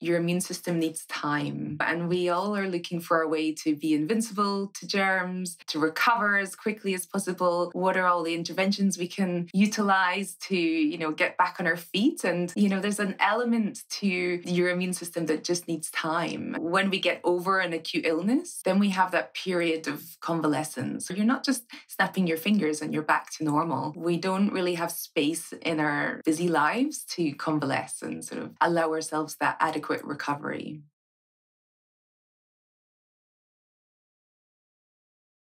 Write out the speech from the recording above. Your immune system needs time. And we all are looking for a way to be invincible to germs, to recover as quickly as possible. What are all the interventions we can utilize to, get back on our feet? And, there's an element to your immune system that just needs time. When we get over an acute illness, then we have that period of convalescence. You're not just snapping your fingers and you're back to normal. We don't really have space in our busy lives to convalesce and sort of allow ourselves that adequate recovery.